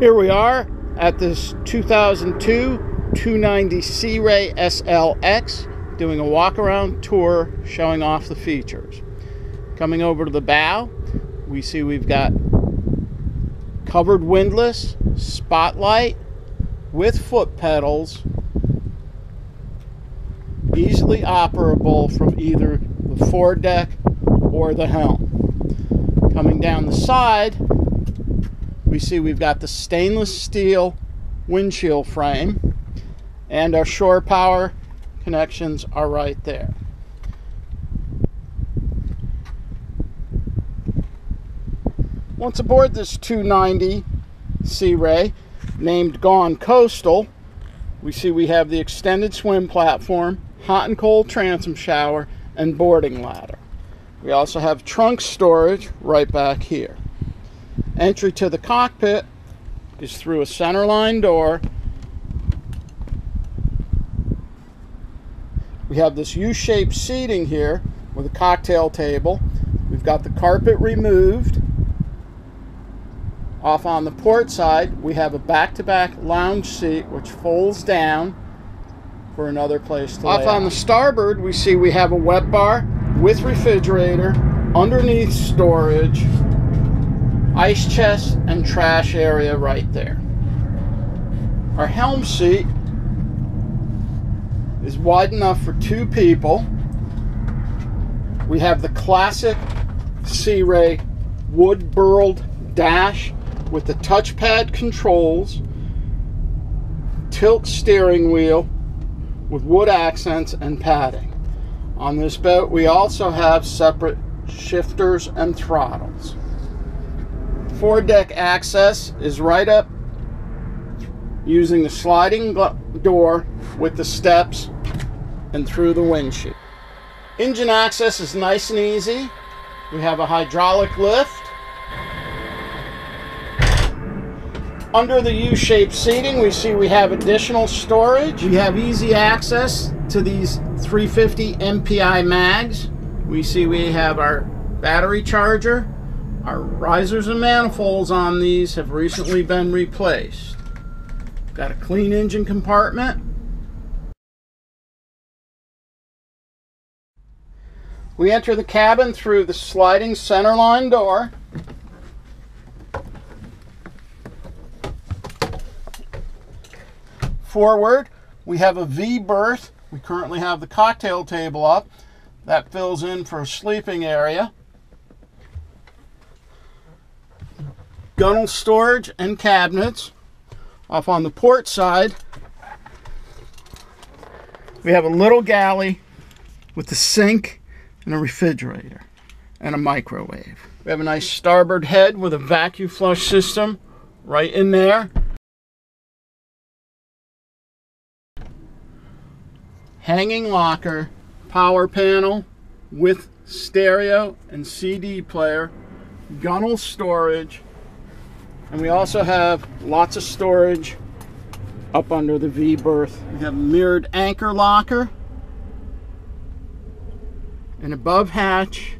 Here we are at this 2002 290 Sea Ray SLX, doing a walk around tour showing off the features. Coming over to the bow, we see we've got covered windlass, spotlight with foot pedals, easily operable from either the foredeck or the helm. Coming down the side, we see we've got the stainless steel windshield frame, and our shore power connections are right there. Once aboard this 290 Sea Ray, named Gone Coastal, we see we have the extended swim platform, hot and cold transom shower, and boarding ladder. We also have trunk storage right back here. Entry to the cockpit is through a centerline door. We have this U-shaped seating here with a cocktail table. We've got the carpet removed. Off on the port side, we have a back-to-back lounge seat which folds down for another place to lay out. Off on the starboard, we see we have a wet bar with refrigerator, underneath storage, ice chest, and trash area right there. Our helm seat is wide enough for two people. We have the classic Sea Ray wood-burled dash with the touchpad controls, tilt steering wheel with wood accents and padding. On this boat, we also have separate shifters and throttles. Foredeck access is right up using the sliding door with the steps and through the windshield. Engine access is nice and easy. We have a hydraulic lift. Under the U-shaped seating, we see we have additional storage. We have easy access to these 350 MPI MAGS. We see we have our battery charger. Our risers and manifolds on these have recently been replaced. Got a clean engine compartment. We enter the cabin through the sliding centerline door. Forward, we have a V berth. We currently have the cocktail table up. That fills in for a sleeping area. Gunnel storage and cabinets. Off on the port side, we have a little galley with a sink and a refrigerator and a microwave. We have a nice starboard head with a vacuum flush system right in there. Hanging locker, power panel with stereo and CD player, gunnel storage, and we also have lots of storage up under the V berth. We have a mirrored anchor locker, an above hatch,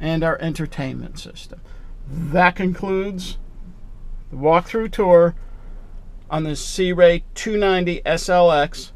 and our entertainment system. That concludes the walkthrough tour on the Sea Ray 290 SLX